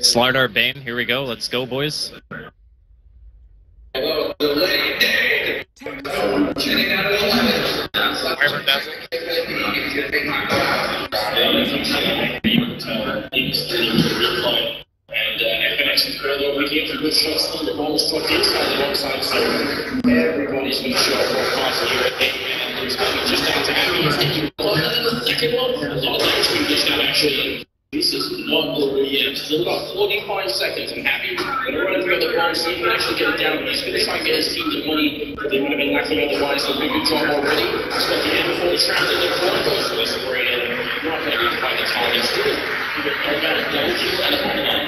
Slardar Bane, here we go. Let's go, boys. Hello, the late day. Wyvern Dazzle. And I can actually curl over here for good shots on the ball, struck inside the wrong side, so everybody's going to show up more fast here at 8 and it's going to be just down to Abby's taking one and the second one. A lot of actually just not actually. This is not over yet. Still about 45 seconds. I'm happy. But I want to throw the ball so you can actually get it down. He's going to try and get his team the money that they would have been lacking otherwise. So big drop already. So at the end before the trap, they're going to go for this. We're not going to be quite the time it's through. But I've got a down to and a one line.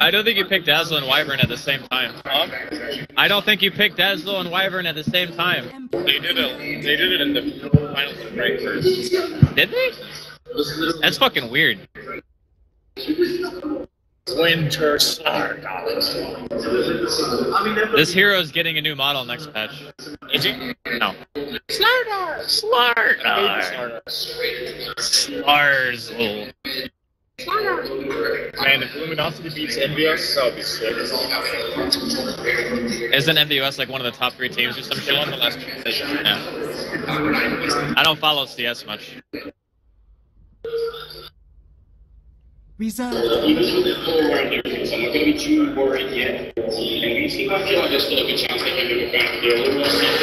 I don't think you picked Dazzle and Wyvern at the same time. I don't think you picked Dazzle and Wyvern at the same time. They did it in the finals of break first. Did they? That's fucking weird. Winter Slardar. This hero's getting a new model next patch. Is he? No. Slardar! Slardar! Slarzle. Man, if Luminosity beats MVS, that would be sick. Isn't MVS like one of the top 3 teams or some shit on the last position? Yeah. I don't follow CS much. Reserve. Even with the full round difference, I'm not going to be too worried yet. And we seem like there's still a good chance they can go back there. We're not like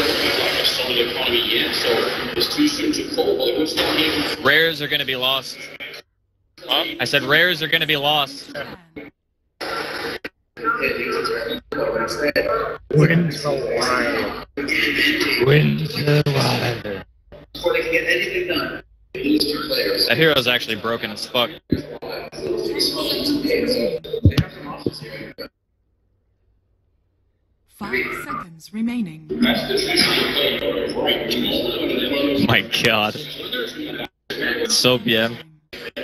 a solid economy yet, so it's too soon to call. But it was not even. Rares are going to be lost. Huh? I said rares are going to be lost. Winter wild. Before they can get anything done, these two players. That hero's actually broken as fuck. Seconds remaining. My God. So yeah. Keep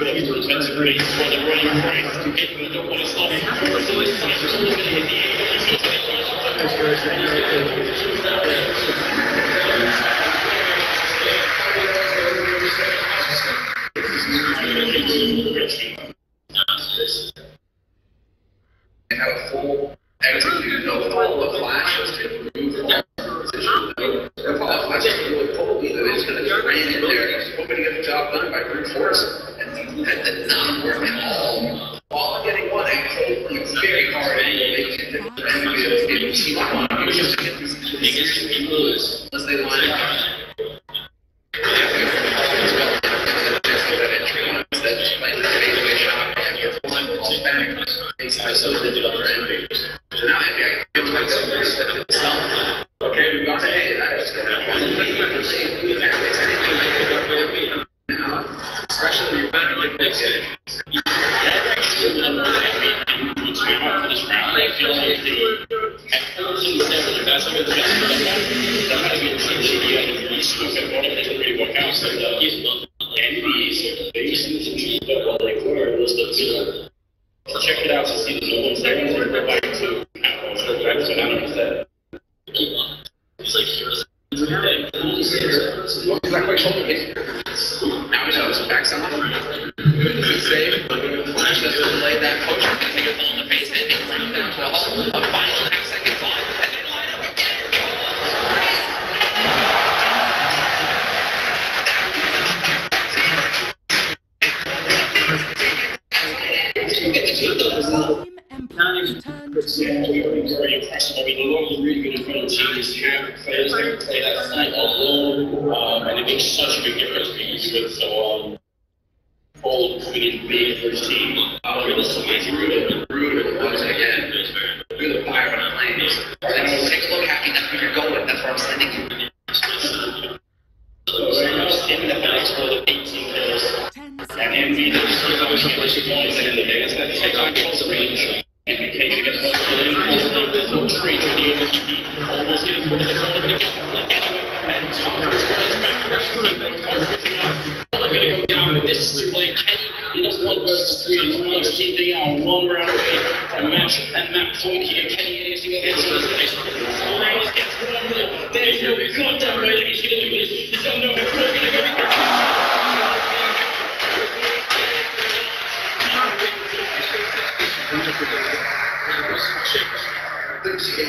it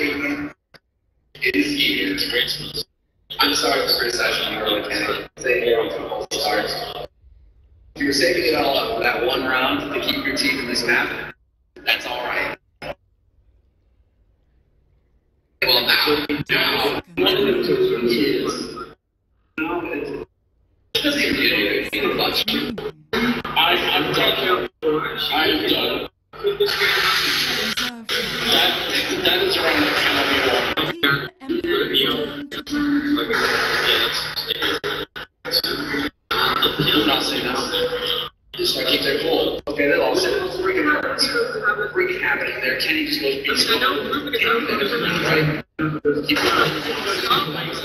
in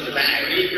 the bag.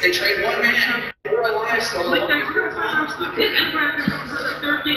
They trade one man for a life, so like that. They're going to try 950.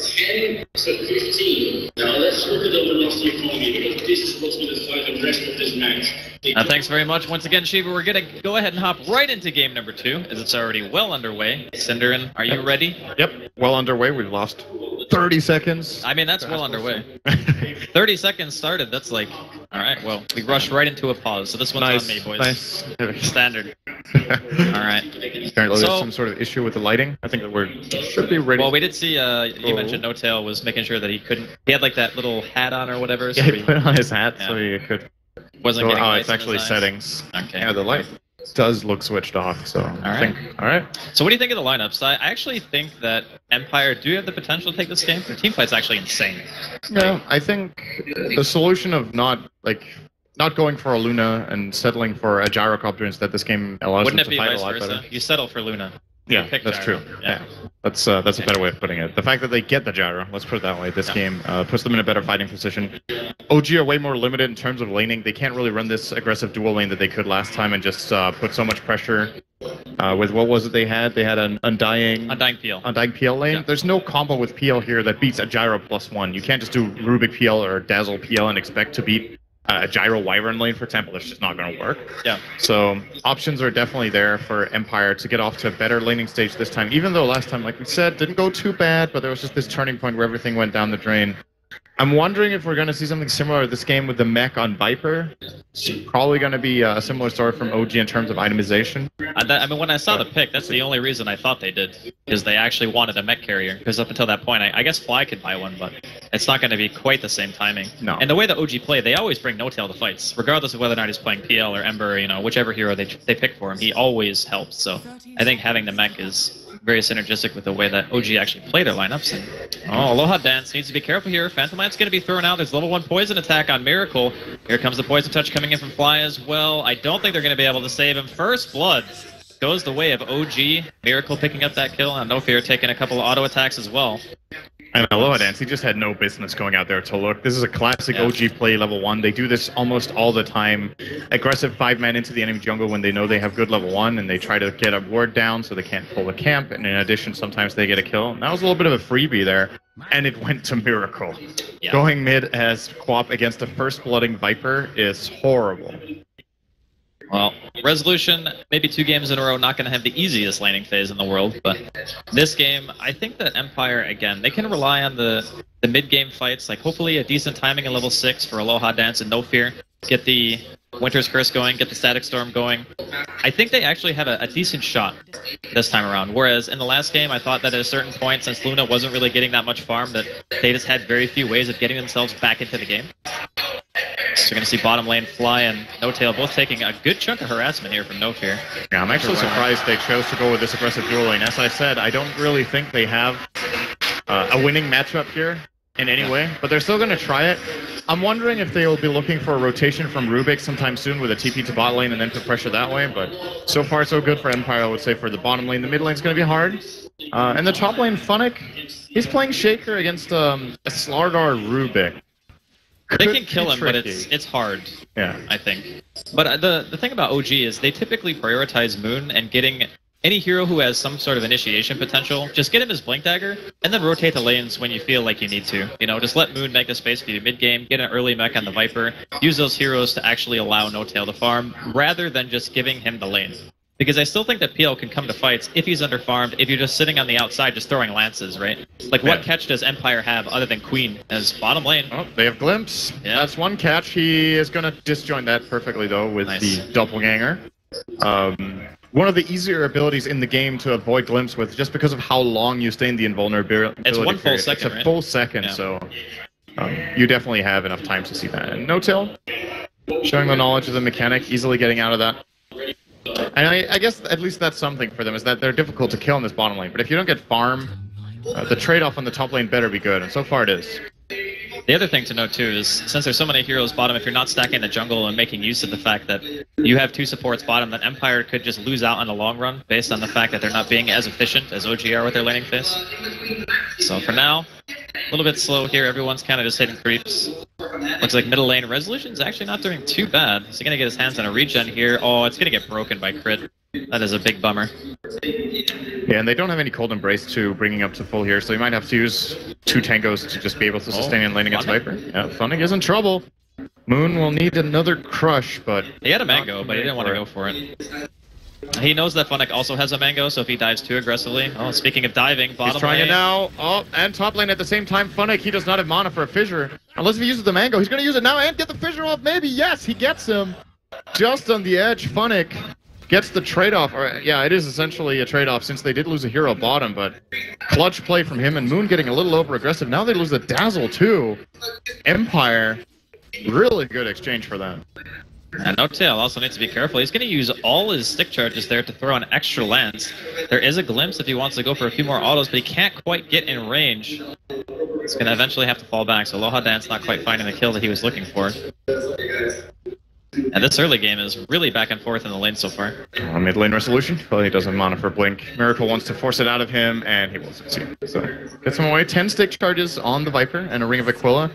10 to 15. Now let's look at the velocity economy, because this is what's going to decide the rest of this match. Thanks very much once again, Shiva. We're going to go ahead and hop right into game number 2, as it's already well underway. Cinderin, are you ready? Yep, well underway. We've lost 30 seconds. I mean, that's well underway. 30 seconds started, that's like... Alright, well, we rushed right into a pause, so this one's nice, on me, boys. Nice. Standard. Alright. Apparently there's some sort of issue with the lighting. I think that we should be ready. Well, we did see, you mentioned No-Tail was making sure that he couldn't... He had, like, that little hat on or whatever. So yeah, he put on his hat so he could... Wasn't getting it's actually settings. Okay. Yeah, the light does look switched off, so All right. So what do you think of the lineups? I actually think that Empire do have the potential to take this game. Their teamfight's actually insane. No, I think the solution of not going for a Luna and settling for a Gyrocopter instead, this game allows them to fight a lot better. Wouldn't it be vice versa? You settle for Luna. Yeah, that's true. Yeah. That's a better way of putting it. The fact that they get the gyro, let's put it that way, this game puts them in a better fighting position. OG are way more limited in terms of laning. They can't really run this aggressive dual lane that they could last time and just put so much pressure with what was it they had? They had an Undying PL lane. Yeah. There's no combo with PL here that beats a gyro +1. You can't just do Rubick PL or Dazzle PL and expect to beat a gyro Wyvern lane, for example. That's just not going to work. Yeah. So options are definitely there for Empire to get off to a better laning stage this time, even though last time, like we said, didn't go too bad, but there was just this turning point where everything went down the drain. I'm wondering if we're going to see something similar this game with the mech on Viper. It's probably going to be a similar story from OG in terms of itemization. I mean, when I saw the pick, that's the only reason I thought they did, because they actually wanted a mech carrier. Because up until that point, I guess Fly could buy one, but it's not going to be quite the same timing. No. And the way that OG play, they always bring No-Tail to fights, regardless of whether or not he's playing PL or Ember, you know, whichever hero they pick for him, he always helps. So I think having the mech is very synergistic with the way that OG actually play their lineups. And, Aloha Dance needs to be careful here. Phantom Lance going to be thrown out. There's level 1 poison attack on Miracle. Here comes the poison touch coming in from Fly as well. I don't think they're going to be able to save him. First blood goes the way of OG. Miracle picking up that kill. And No Fear taking a couple of auto attacks as well. And Aloha Dance, he just had no business going out there to look. This is a classic OG play, level 1. They do this almost all the time. Aggressive 5-man into the enemy jungle when they know they have good level 1, and they try to get a ward down so they can't pull the camp, and in addition, sometimes they get a kill. And that was a little bit of a freebie there, and it went to Miracle. Yeah. Going mid as Quap against the first blooding Viper is horrible. Well, Resolution, maybe 2 games in a row, not going to have the easiest laning phase in the world, but this game, I think that Empire, again, they can rely on the mid-game fights, like hopefully a decent timing in level 6 for Aloha Dance and No Fear, get the Winter's Curse going, get the Static Storm going. I think they actually have a decent shot this time around, whereas in the last game, I thought that at a certain point, since Luna wasn't really getting that much farm, that they just had very few ways of getting themselves back into the game. So you're going to see bottom lane Fly and No-Tail both taking a good chunk of harassment here from No Fear. Yeah, I'm actually surprised they chose to go with this aggressive dual lane. As I said, I don't really think they have a winning matchup here in any way, but they're still going to try it. I'm wondering if they will be looking for a rotation from Rubick sometime soon with a TP to bot lane and then put pressure that way, but so far so good for Empire, I would say, for the bottom lane. The mid lane's going to be hard. And the top lane, Phunik, he's playing Shaker against a Slardar Rubick. They can kill him, but it's hard, I think. But the thing about OG is they typically prioritize Moon and getting any hero who has some sort of initiation potential, just get him his Blink Dagger, and then rotate the lanes when you feel like you need to. You know, just let Moon make the space for you mid-game, get an early mech on the Viper, use those heroes to actually allow No-Tail to farm, rather than just giving him the lane. Because I still think that PL can come to fights if he's underfarmed, if you're just sitting on the outside just throwing lances, right? Like, what catch does Empire have other than Queen as bottom lane? Oh, they have Glimpse. Yeah. That's one catch. He is going to disjoin that perfectly, though, with the Doppelganger. One of the easier abilities in the game to avoid Glimpse with, just because of how long you stay in the invulnerability. It's one full second, it's a full second, so you definitely have enough time to see that. And No-Tail, showing the knowledge of the mechanic, easily getting out of that. And I guess at least that's something for them, is that they're difficult to kill in this bottom lane. But if you don't get farm, the trade-off on the top lane better be good, and so far it is. The other thing to note, too, is since there's so many heroes bottom, if you're not stacking the jungle and making use of the fact that you have 2 supports bottom, then Empire could just lose out on the long run based on the fact that they're not being as efficient as OG are with their laning phase. So for now, A little bit slow here, everyone's kind of just hitting creeps. Looks like middle lane. Resolution's actually not doing too bad. He's gonna get his hands on a regen here. Oh, it's gonna get broken by Crit. That is a big bummer. Yeah, and they don't have any Cold Embrace to bringing up to full here, so you might have to use two tangos to just be able to sustain in lane against Viper. Yeah, Phunik is in trouble. Moon will need another crush, but... He had a mango, but he didn't want to go for it. He knows that Phunik also has a mango, so if he dives too aggressively... Oh, speaking of diving, bottom lane... He's trying it now. Oh, and top lane at the same time. Phunik, he does not have mana for a fissure. Unless he uses the mango, he's going to use it now and get the fissure off, maybe. Yes, he gets him. Just on the edge, Phunik gets the trade-off. Yeah, it is essentially a trade-off since they did lose a hero bottom, but clutch play from him, and Moon getting a little over-aggressive. Now they lose the Dazzle, too. Empire... Really good exchange for that. And No-Tail also needs to be careful. He's going to use all his stick charges there to throw an extra lance. There is a glimpse if he wants to go for a few more autos, but he can't quite get in range. He's going to eventually have to fall back, so Aloha Dance not quite finding the kill that he was looking for. And this early game is really back and forth in the lane so far. Mid lane resolution. Well, he doesn't mana for Blink. Miracle wants to force it out of him, and he will succeed. So gets him away. 10 stick charges on the Viper and a Ring of Aquila.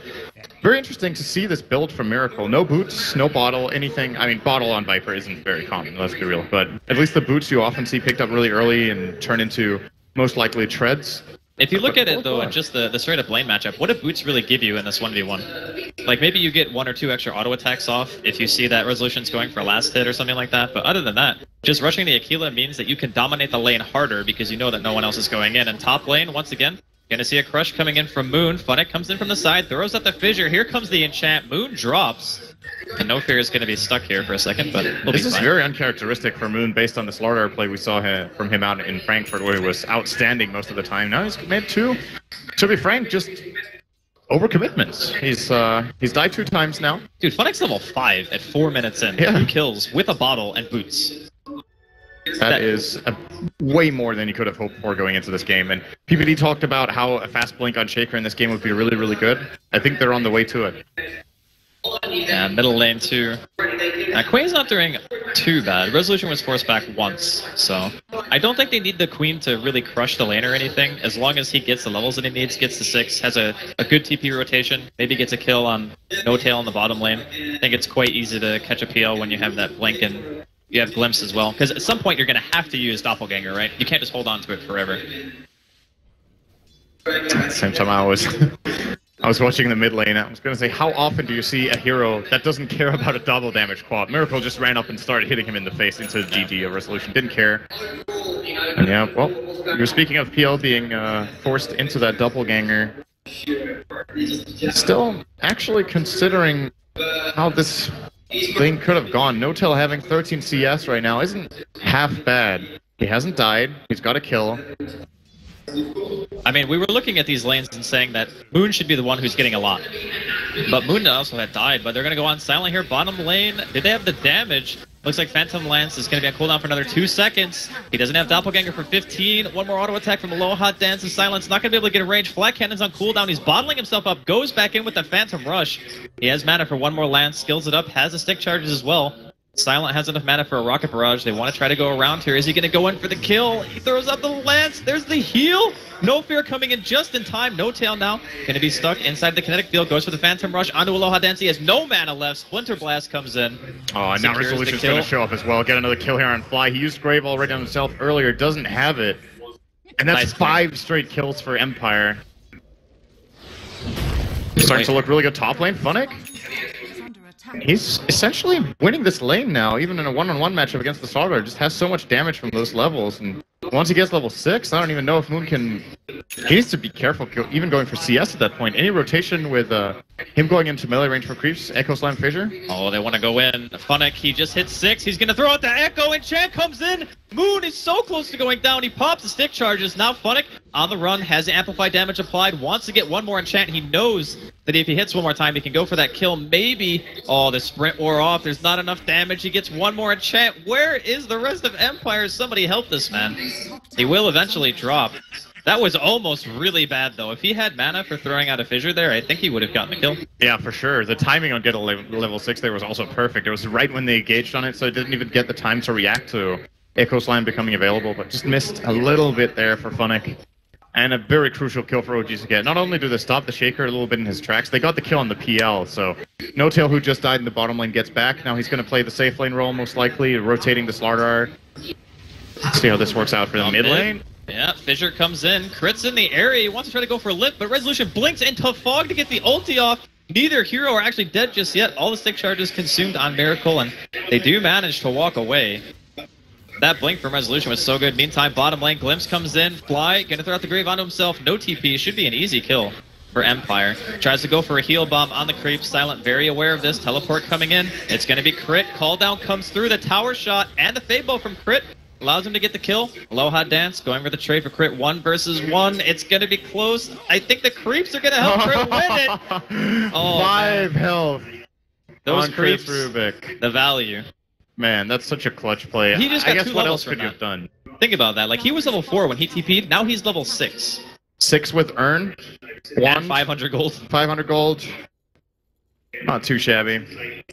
Very interesting to see this build from Miracle. No boots, no bottle, anything. I mean, bottle on Viper isn't very common, let's be real. But at least the boots you often see picked up really early and turn into most likely treads. If you look at it, though, and just the straight-up lane matchup, what do boots really give you in this 1v1? Like, maybe you get one or two extra auto attacks off if you see that Resolution's going for a last hit or something like that, but other than that, just rushing the Aquila means that you can dominate the lane harder because you know that no one else is going in. And top lane, once again, you're going to see a crush coming in from Moon. Phunik comes in from the side, throws out the fissure. Here comes the enchant. Moon drops. And No Fear is going to be stuck here for a second, but this is very uncharacteristic for Moon based on the Slardar play we saw from him out in Frankfurt, where he was outstanding most of the time. Now he's made two. To be frank, just overcommitments. He's died two times now. Dude, Phunik's level 5 at 4 minutes in. Yeah. 2 kills with a bottle and boots. That is way more than you could have hoped for going into this game. And PPD talked about how a fast blink on Shaker in this game would be really, really good. I think they're on the way to it. Yeah, middle lane too. Now, Queen's not doing too bad. Resolution was forced back once, so... I don't think they need the Queen to really crush the lane or anything, as long as he gets the levels that he needs, gets the 6, has a good TP rotation, maybe gets a kill on No-Tail in the bottom lane. I think it's quite easy to catch a PL when you have that blink and you have Glimpse as well, because at some point you're going to have to use Doppelganger, right? You can't just hold on to it forever. At the same time, I was watching the mid lane, I was going to say, how often do you see a hero that doesn't care about a double damage quad? Miracle just ran up and started hitting him in the face into the GG of Resolution. Didn't care. And yeah, well, you're speaking of PL being forced into that doppelganger. Still, actually considering how this thing could have gone, No-Tail having 13 CS right now isn't half bad. He hasn't died, he's got a kill. I mean, we were looking at these lanes and saying that Moon should be the one who's getting a lot. But Moon also had died, but they're going to go on silent here. Bottom lane, did they have the damage? Looks like Phantom Lance is going to be on cooldown for another 2 seconds. He doesn't have Doppelganger for 15. One more auto attack from Aloha Dance and Silence. Not going to be able to get in range. Flat Cannon's on cooldown. He's bottling himself up. Goes back in with the Phantom Rush. He has mana for one more Lance. Skills it up. Has the stick charges as well. Silent has enough mana for a rocket barrage. They want to try to go around here. Is he going to go in for the kill? He throws out the lance. There's the heal. No Fear coming in just in time. No-Tail now going to be stuck inside the kinetic field. Goes for the Phantom Rush onto Aloha Dance. He has no mana left. Splinter Blast comes in. Oh, and now Resolution's going to show up as well. Get another kill here on Fly. He used Grave already on himself earlier. Doesn't have it. And that's nice 5 straight kills for Empire. Starting to look really good top lane. Phunik? He's essentially winning this lane now, even in a one-on-one matchup against the Slardar. Just has so much damage from those levels, and once he gets level 6, I don't even know if Moon can... He needs to be careful, even going for CS at that point. Any rotation with him going into melee range for creeps, Echo Slam Fissure? Oh, they want to go in. Phunik, he just hit 6, he's going to throw out the Echo, and Chan comes in! Moon is so close to going down, he pops the stick charges. Now Phunik, on the run, has amplified damage applied, wants to get one more enchant. He knows that if he hits one more time, he can go for that kill. Maybe, oh, the sprint wore off, there's not enough damage, he gets one more enchant. Where is the rest of Empire? Somebody help this man. He will eventually drop. That was almost really bad, though. If he had mana for throwing out a fissure there, I think he would have gotten the kill. Yeah, for sure. The timing on getting level 6 there was also perfect. It was right when they engaged on it, so it didn't even get the time to react to Echo Slime becoming available, but just missed a little bit there for Phunik. and a very crucial kill for OGs to get. Not only do they stop the Shaker a little bit in his tracks, they got the kill on the PL, so No-Tail, who just died in the bottom lane, gets back. Now he's going to play the safe lane role, most likely, rotating the Slardar. See how this works out for the mid lane. Yeah, Fissure comes in, crits in the area, he wants to try to go for a Limp, but Resolution blinks into Fog to get the ulti off. Neither hero are actually dead just yet, all the stick charges consumed on Miracle, and they do manage to walk away. That blink from Resolution was so good. Meantime, bottom lane, Glimpse comes in, Fly, gonna throw out the Grave onto himself, no TP, should be an easy kill for Empire. Tries to go for a heal bomb on the creep, Silent very aware of this, teleport coming in, it's gonna be Crit, Call Down comes through, the tower shot, and the Fade Bow from Crit allows him to get the kill. Aloha Dance going for the trade for Crit. 1 versus 1. It's going to be close. I think the creeps are going to help Crit win it. Oh, 5 health. Those creeps, Rubick. The value. Man, that's such a clutch play. He just got I guess what else could you have done? Think about that. Like, he was level 4 when he TP'd. Now he's level 6. 6 with Earn. And 500 gold. 500 gold. Not too shabby.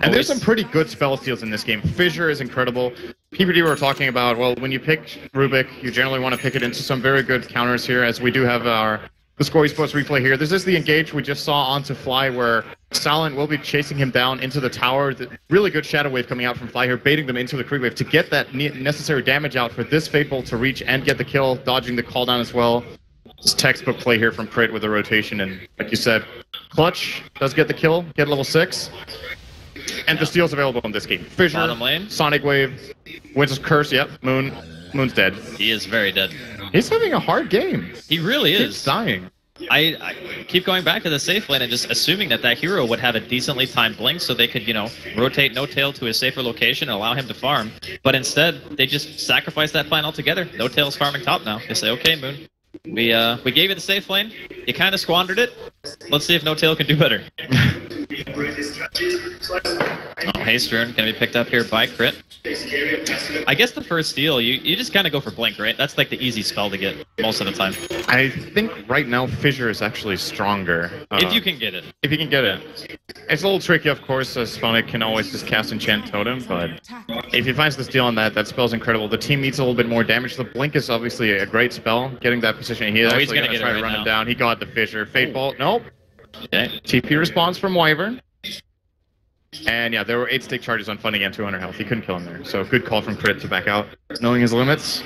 And there's some pretty good spell steals in this game. Fissure is incredible. PPD were talking about, well, when you pick Rubick, you generally want to pick it into some very good counters here, as we do have the score he's supposed to replay here. This is the engage we just saw onto Fly, where Silent will be chasing him down into the tower. The really good Shadow Wave coming out from Fly here, baiting them into the creep wave to get that necessary damage out for this Fate Bolt to reach and get the kill, dodging the Call Down as well. It's textbook play here from Crit with the rotation, and like you said, clutch does get the kill, get level 6. And the steals available in this game. Fissure, Sonic Wave, Winter's Curse, yep, Moon. Moon's dead. He is very dead. He's having a hard game. He really is. He's dying. I keep going back to the safe lane and just assuming that that hero would have a decently timed blink so they could, you know, rotate No-Tail to a safer location and allow him to farm. But instead, they just sacrifice that plan altogether. No-Tail's farming top now. They say, okay, Moon, we gave you the safe lane. You kind of squandered it. Let's see if No-Tail can do better. Oh, Haystern gonna be picked up here by Crit. I guess the first steal, you just kind of go for blink, right? That's like the easy spell to get most of the time. I think right now Fissure is actually stronger. If you can get it. If you can get it. It's a little tricky, of course, as Phunik can always just cast Enchant Totem, but if he finds the steal on that, that spell's incredible. The team needs a little bit more damage. The blink is obviously a great spell, getting that position. He is actually gonna try to run him down. He got the Fissure. Fate Bolt, nope. Okay. TP response from Wyvern. And yeah, there were 8 stick charges on Fun again, 200 health. He couldn't kill him there. So good call from Crit to back out, knowing his limits.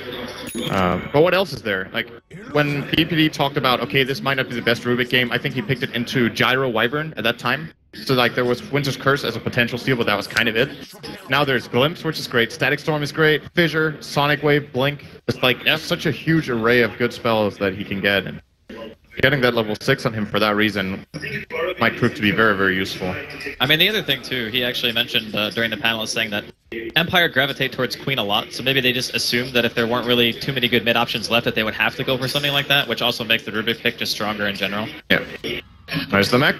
But what else is there? Like, when PPD talked about, okay, this might not be the best Rubick game, I think he picked it into Gyro Wyvern at that time. So, like, there was Winter's Curse as a potential steal, but that was kind of it. Now there's Glimpse, which is great. Static Storm is great. Fissure, Sonic Wave, Blink. It's like such a huge array of good spells that he can get. And getting that level 6 on him for that reason might prove to be very, very useful. I mean, the other thing, too, he actually mentioned during the panel is saying that Empire gravitate towards Queen a lot, so maybe they just assumed that if there weren't really too many good mid-options left that they would have to go for something like that, which also makes the Rubick pick just stronger in general. Yeah. There's the mech.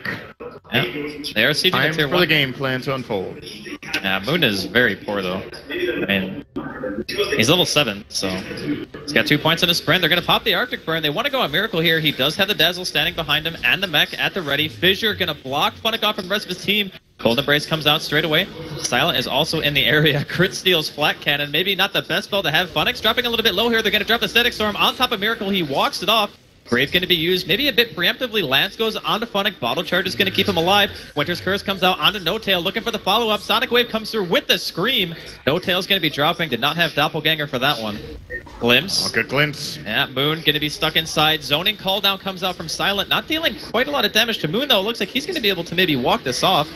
Yeah. They are CG tier 1. Time for the game plan to unfold. Yeah, Moon is very poor, though. I mean, he's level 7, so he's got 2 points in his sprint. They're going to pop the Arctic Burn. They want to go on Miracle here. He does have the Dazzle standing behind him and the mech at the ready. Fissure going to block Phunik off from the rest of his team. Cold Embrace comes out straight away. Silent is also in the area. Crit steals Flat Cannon. Maybe not the best spell to have. Phunik's dropping a little bit low here. They're going to drop the Static Storm on top of Miracle. He walks it off. Grave going to be used, maybe a bit preemptively. Lance goes onto Phunik. Bottle Charge is going to keep him alive. Winter's Curse comes out onto No-Tail, looking for the follow-up. Sonic Wave comes through with the Scream. No-Tail's going to be dropping. Did not have Doppelganger for that one. Glimpse. Oh, good Glimpse. Yeah, Moon going to be stuck inside. Zoning Call Down comes out from Silent. Not dealing quite a lot of damage to Moon, though. Looks like he's going to be able to maybe walk this off.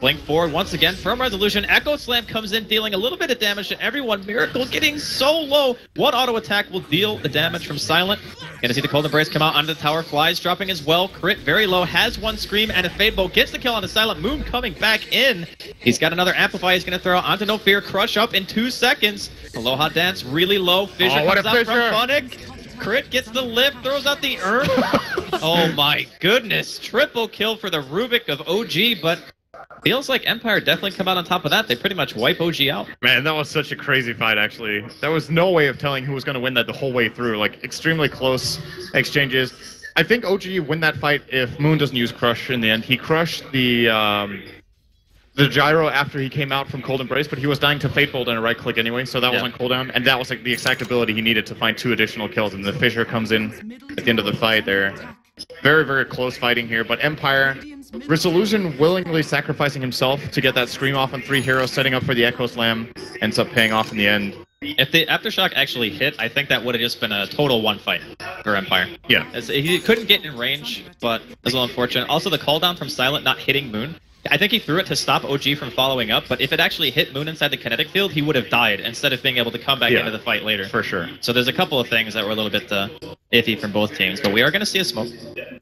Blink forward once again from Resolution. Echo Slam comes in, dealing a little bit of damage to everyone. Miracle getting so low. One auto attack will deal the damage from Silent. Gonna see the Cold Embrace come out onto the tower. Flies dropping as well. Crit very low. Has one Scream and a Fade Bow. Gets the kill on the Silent. Moon coming back in. He's got another Amplify he's gonna throw onto No Fear. Crush up in 2 seconds. Aloha Dance really low. Fissure comes out from Phunik. Crit gets the lift. Throws out the Urn. Oh my goodness. Triple kill for the Rubick of OG, but feels like Empire definitely come out on top of that. They pretty much wipe OG out. Man, that was such a crazy fight, actually. There was no way of telling who was going to win that the whole way through. Like, extremely close exchanges. I think OG win that fight if Moon doesn't use Crush in the end. He crushed the the gyro after he came out from Cold Embrace, but he was dying to Fatebolt and a right click anyway, so that was on cooldown, and that was like the exact ability he needed to find 2 additional kills, and the Fissure comes in at the end of the fight there. Very, very close fighting here, but Empire, Resolution willingly sacrificing himself to get that scream off on 3 heroes, setting up for the Echo Slam, ends up paying off in the end. If the Aftershock actually hit, I think that would have just been a total 1 fight for Empire. Yeah. He couldn't get in range, but it was a little unfortunate. Also, the call down from Silent not hitting Moon. I think he threw it to stop OG from following up, but if it actually hit Moon inside the kinetic field, he would have died instead of being able to come back into the fight later. For sure. So there's a couple of things that were a little bit iffy from both teams, but we are going to see a smoke.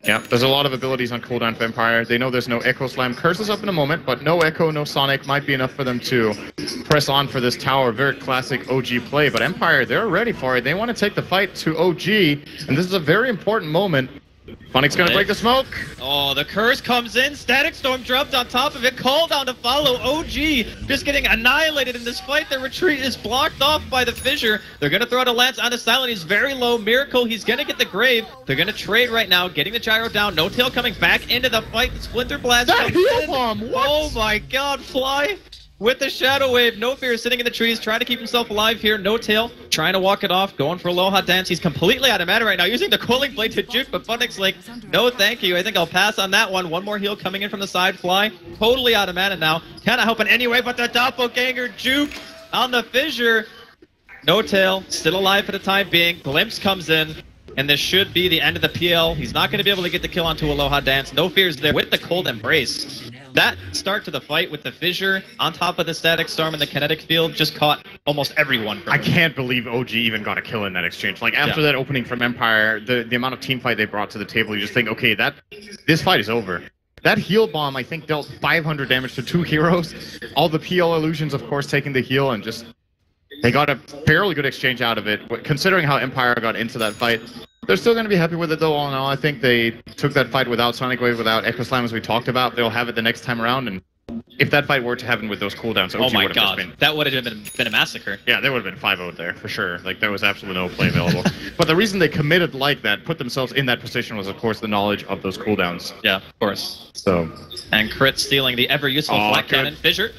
Yeah, there's a lot of abilities on cooldown for Empire. They know there's no Echo Slam. Curses up in a moment, but no Echo, no Sonic might be enough for them to press on for this tower. Very classic OG play, but Empire, they're ready for it. They want to take the fight to OG, and this is a very important moment. Phonic's gonna break the smoke. Oh, the curse comes in. Static Storm dropped on top of it. Call down to follow. OG just getting annihilated in this fight. Their retreat is blocked off by the Fissure. They're gonna throw out a Lance onto Silent. He's very low. Miracle, he's gonna get the grave. They're gonna trade right now, getting the gyro down. No-Tail coming back into the fight. The Splinter Blast comes in. What? Oh my god, Fly with the Shadow Wave. No Fear sitting in the trees, trying to keep himself alive here. No-Tail trying to walk it off, going for Aloha Dance. He's completely out of mana right now, using the Cooling Blade to juke, but Phunik's like, no thank you, I think I'll pass on that one. One more heal coming in from the side. Fly totally out of mana now. Kinda helping anyway, but the Doppelganger juke on the Fissure. No-Tail still alive for the time being. Glimpse comes in, and this should be the end of the PL. He's not going to be able to get the kill onto Aloha Dance. No Fear's there with the Cold Embrace. That start to the fight with the Fissure on top of the Static Storm in the kinetic field just caught almost everyone. I can't believe OG even got a kill in that exchange. Like, after that opening from Empire, the amount of teamfight they brought to the table, you just think, okay, this fight is over. That heal bomb, I think, dealt 500 damage to 2 heroes. All the PL illusions, of course, taking the heal, and just... they got a fairly good exchange out of it, considering how Empire got into that fight. They're still going to be happy with it, though, all in all. I think they took that fight without Sonic Wave, without Echo Slam, as we talked about. They'll have it the next time around, and if that fight were to happen with those cooldowns, OG would have just been... that would have been a massacre. Yeah, there would have been 5-0 there, for sure. Like, there was absolutely no play available. But the reason they committed like that, put themselves in that position, was, of course, the knowledge of those cooldowns. Yeah, of course. So... and Crit stealing the ever-useful flat cannon. Fissure...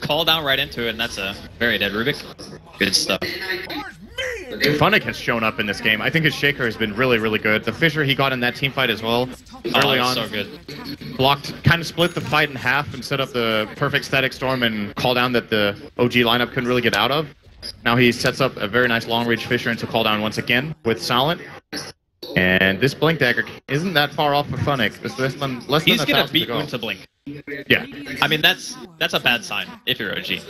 call down right into it, and that's a very dead Rubick. Good stuff. Phunik has shown up in this game. I think his Shaker has been really, really good. The Fissure he got in that team fight as well. Early on, so good. Blocked, kind of split the fight in half and set up the perfect Static Storm and call down that the OG lineup couldn't really get out of. Now he sets up a very nice long-range Fissure into call down once again with Silent. And this Blink Dagger isn't that far off for Phunik. It's less than 1,000 to go. He's gonna beat Moon to Blink. Yeah. I mean, that's a bad sign if you're OG.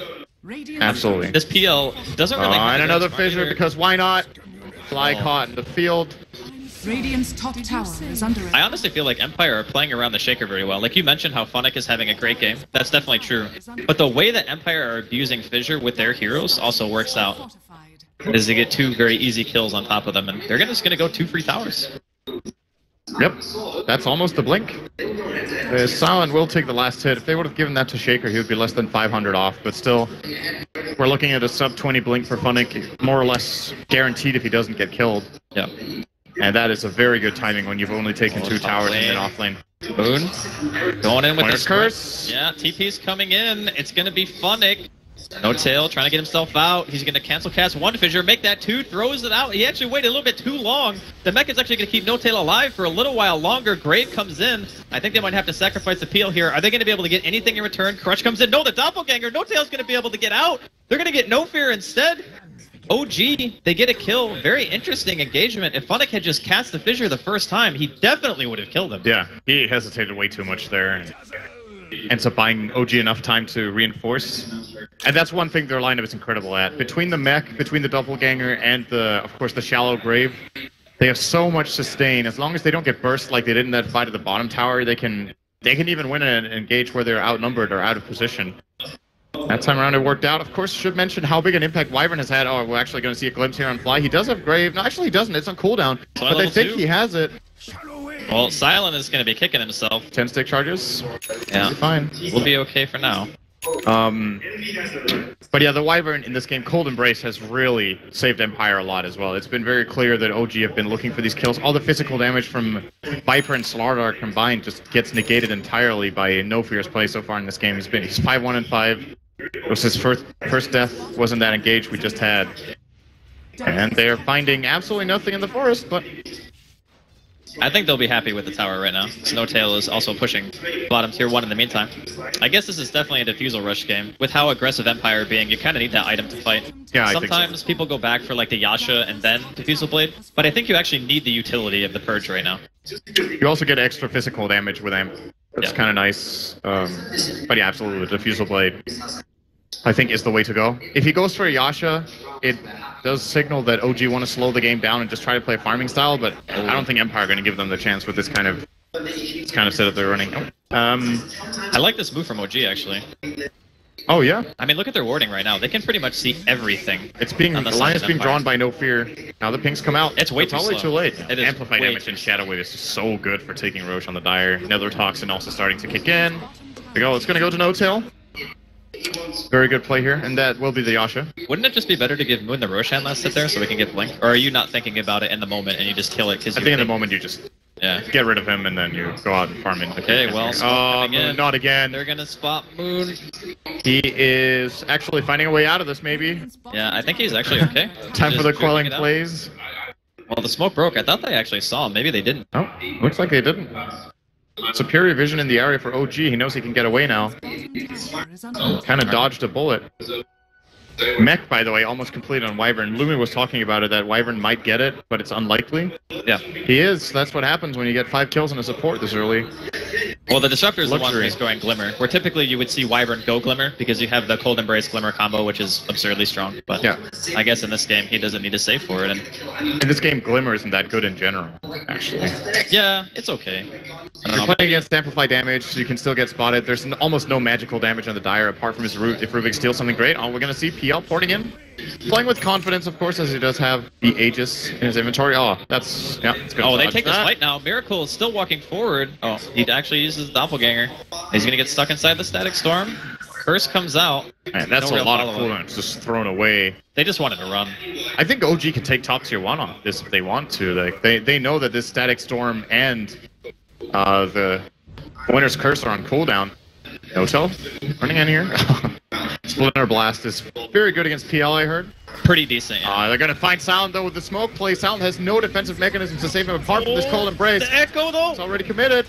Absolutely. This PL doesn't really... and another Fissure, because why not? Fly caught in the field. Radiant's top tower is under attack. I honestly feel like Empire are playing around the Shaker very well. Like, you mentioned how Phunik is having a great game. That's definitely true. But the way that Empire are abusing Fissure with their heroes also works out. Is they get 2 very easy kills on top of them, and they're just going to go 2 free towers. Yep, that's almost the blink. Silent will take the last hit. If they would have given that to Shaker, he would be less than 500 off, but still, we're looking at a sub-20 blink for Phunik, more or less guaranteed if he doesn't get killed. Yeah. And that is a very good timing when you've only taken 2 towers in the off lane. Moon, going in with his curse. Yeah, TP's coming in. It's going to be Phunik. No-Tail trying to get himself out. He's going to cancel cast one Fissure, make that 2, throws it out. He actually waited a little bit too long. The mech is actually going to keep No-Tail alive for a little while longer. Grave comes in. I think they might have to sacrifice the peel here. Are they going to be able to get anything in return? Crush comes in. No, the Doppelganger. No-Tail's going to be able to get out. They're going to get No Fear instead. OG, they get a kill. Very interesting engagement. If Phunik had just cast the Fissure the first time, he definitely would have killed him. Yeah, he hesitated way too much there. Ends up buying OG enough time to reinforce. And that's one thing their lineup is incredible at. Between the mech, between the Doppelganger, and of course the shallow grave, they have so much sustain. As long as they don't get burst like they did in that fight at the bottom tower, they can even win and engage where they're outnumbered or out of position. That time around it worked out. Of course, should mention how big an impact Wyvern has had. Oh, we're actually going to see a glimpse here on Fly. He does have grave. No, actually he doesn't. It's on cooldown. But they think he has it. Well, Silent is going to be kicking himself. 10 stick charges. Yeah. Fine. We'll be okay for now. But yeah, the Wyvern in this game, Cold Embrace, has really saved Empire a lot as well. It's been very clear that OG have been looking for these kills. All the physical damage from Viper and Slardar combined just gets negated entirely by No Fear's play so far in this game. He's 5-1 and 5. It was his first death, wasn't that engaged we just had. And they're finding absolutely nothing in the forest, but... I think they'll be happy with the tower right now. No-Tail is also pushing bottom tier 1 in the meantime. I guess this is definitely a defusal rush game. With how aggressive Empire being, you kind of need that item to fight. Yeah, sometimes so. People go back for like the Yasha and then defusal blade, but I think you actually need the utility of the purge right now. You also get extra physical damage with Amp. That's kind of nice. But yeah, absolutely, the defusal blade, I think, is the way to go. If he goes for a Yasha, it does signal that OG want to slow the game down and just try to play farming style, but I don't think Empire are going to give them the chance with this kind of setup they're running. I like this move from OG, actually. Oh, yeah? I mean, look at their warding right now. They can pretty much see everything. It's being, the line is being drawn by No Fear. Now the pings come out. It's way too probably slow. Too late. It is Amplify damage and Shadow Wave is so good for taking Roche on the Dire. Nether Toxin also starting to kick in. It's going to go to No-Tail. Very good play here, and that will be the Yasha. Wouldn't it just be better to give Moon the Roshan last hit there so we can get Blink? Or are you not thinking about it in the moment and you just kill it? Cause I think in the moment you just get rid of him and then you go out and farm in. Okay, well, Moon, not again. They're going to spot Moon. He is actually finding a way out of this, maybe. Yeah, I think he's actually okay. Time for the quelling plays. Well, the smoke broke. I thought they actually saw him. Maybe they didn't. Oh, looks like they didn't. Superior vision in the area for OG. He knows he can get away now. Kind of dodged a bullet. Mech, by the way, almost complete on Wyvern. Lumi was talking about it, that Wyvern might get it, but it's unlikely. Yeah. He is. That's what happens when you get 5 kills in a support this early. Well, the Disruptor is the one who's going Glimmer, where typically you would see Wyvern go Glimmer, because you have the Cold Embrace Glimmer combo, which is absurdly strong. But yeah, I guess in this game, he doesn't need to save for it. And in this game, Glimmer isn't that good in general, actually. Yeah, it's okay. You're playing against Amplify Damage, so you can still get spotted. There's almost no magical damage on the Dire, apart from his Root. If Rubick steals something great, we're going to see PL porting in. Playing with confidence, of course, as he does have the Aegis in his inventory. Oh, that's... Yeah, it's good. Oh, they take this fight now. Miracle is still walking forward. Oh, he actually uses the Doppelganger. He's going to get stuck inside the Static Storm. Curse comes out. Man, that's a lot of cooldowns just thrown away. They just wanted to run. I think OG can take top tier 1 on this if they want to. Like, they know that this Static Storm and the Winner's Curse are on cooldown. No-Tail running in here. Splinter Blast is very good against PL, I heard. Pretty decent. They're going to find Silent, though, with the smoke play. Silent has no defensive mechanisms to save him apart from this Cold Embrace. The Echo, though! It's already committed.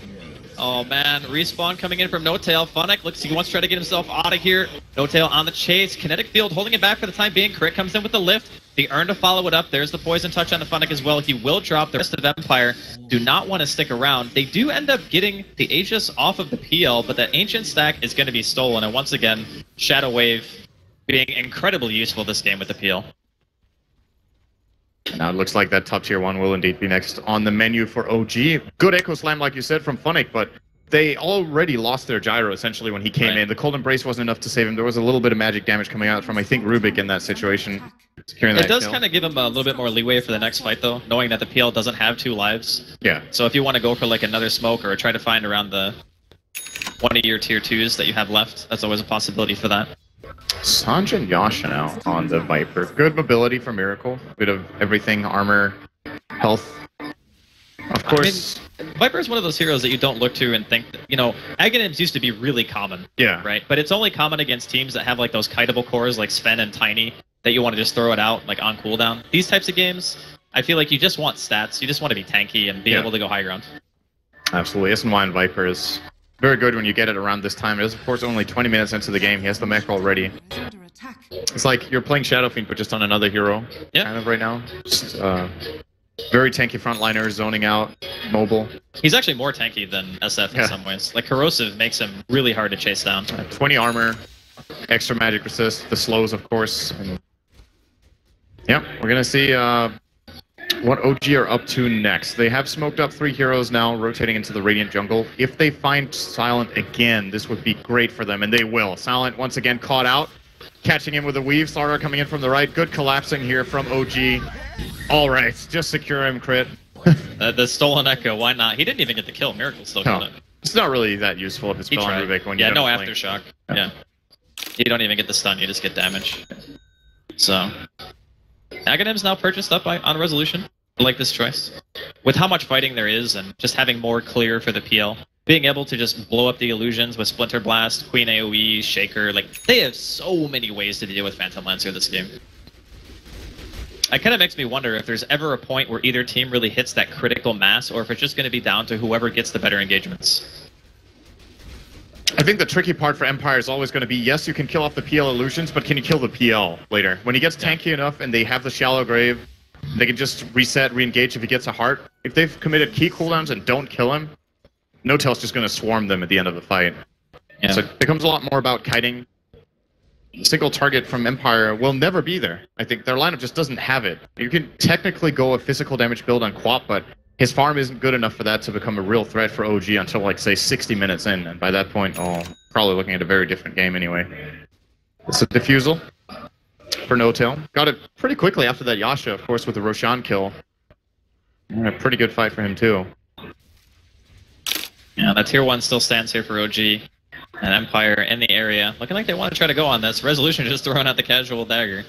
Oh, man. Respawn coming in from No-Tail. Phunik looks like he wants to try to get himself out of here. No-Tail on the chase. Kinetic Field holding it back for the time being. Crit comes in with the lift. The Urn to follow it up. There's the Poison Touch on the Phunik as well. He will drop the rest of Empire. Do not want to stick around. They do end up getting the Aegis off of the PL, but that Ancient Stack is going to be stolen. And once again, Shadow Wave being incredibly useful this game with the PL. Now it looks like that top tier 1 will indeed be next on the menu for OG. Good Echo Slam, like you said, from Phunik, but they already lost their Gyro, essentially, when he came in. The Cold Embrace wasn't enough to save him. There was a little bit of magic damage coming out from, I think, Rubick in that situation. It does kind of give him a little bit more leeway for the next fight, though, knowing that the PL doesn't have 2 lives. Yeah. So if you want to go for, like, another smoke or try to find around the one of your tier 2s that you have left, that's always a possibility for that. Sanjin Yasha now on the Viper. Good mobility for Miracle. Bit of everything, armor, health. Of course. I mean, Viper is one of those heroes that you don't look to and think that, you know, Aghanims used to be really common. Yeah. Right? But it's only common against teams that have like those kiteable cores like Sven and Tiny that you want to just throw it out like on cooldown. These types of games, I feel like you just want stats. You just want to be tanky and be able to go high ground. Absolutely. S&Y and Viper is very good when you get it around this time. It is, of course, only 20 minutes into the game. He has the mech already. It's like you're playing Shadow Fiend, but just on another hero, kind of right now. Just, very tanky frontliner, zoning out, mobile. He's actually more tanky than SF in some ways. Like, Corrosive makes him really hard to chase down. 20 armor, extra magic resist, the slows, of course. And yeah, we're going to see what OG are up to next. They have smoked up 3 heroes now, rotating into the Radiant Jungle. If they find Silent again, this would be great for them, and they will. Silent once again caught out, catching him with a weave. Slardar coming in from the right. Good collapsing here from OG. All right, just secure him, Crit. The stolen Echo, why not? He didn't even get the kill. Miracle still got it. It's not really that useful if it's on Rubick when you don't blink. Aftershock. Yeah. You don't even get the stun, you just get damage. So Aghanim's now purchased up on Resolution. I like this choice. With how much fighting there is and just having more clear for the PL, being able to just blow up the illusions with Splinter Blast, Queen AoE, Shaker, like, they have so many ways to deal with Phantom Lancer this game. It kind of makes me wonder if there's ever a point where either team really hits that critical mass, or if it's just going to be down to whoever gets the better engagements. I think the tricky part for Empire is always going to be, yes, you can kill off the PL illusions, but can you kill the PL later? When he gets tanky enough and they have the Shallow Grave, they can just reset, re-engage if he gets a heart. If they've committed key cooldowns and don't kill him, No-Tail's just going to swarm them at the end of the fight. Yeah. So it becomes a lot more about kiting. The single target from Empire will never be there. I think their lineup just doesn't have it. You can technically go a physical damage build on Quap, but his farm isn't good enough for that to become a real threat for OG until, like, say, 60 minutes in. And by that point, probably looking at a very different game anyway. It's a defusal for No-Tail. Got it pretty quickly after that Yasha, of course, with the Roshan kill. And a pretty good fight for him, too. Yeah, that tier 1 still stands here for OG and Empire in the area. Looking like they want to try to go on this. Resolution just throwing out the casual dagger.